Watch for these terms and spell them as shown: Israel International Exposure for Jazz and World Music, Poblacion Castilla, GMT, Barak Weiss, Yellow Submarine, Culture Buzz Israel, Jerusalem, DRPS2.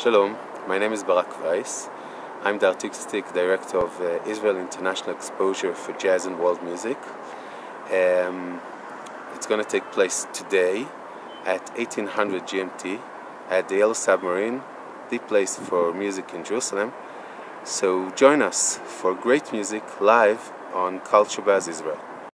Shalom, my name is Barak Weiss. I'm the Artistic Director of Israel International Exposure for Jazz and World Music. It's going to take place today at 1800 GMT at the Yellow Submarine, the place for music in Jerusalem. So join us for great music live on Culture Buzz Israel.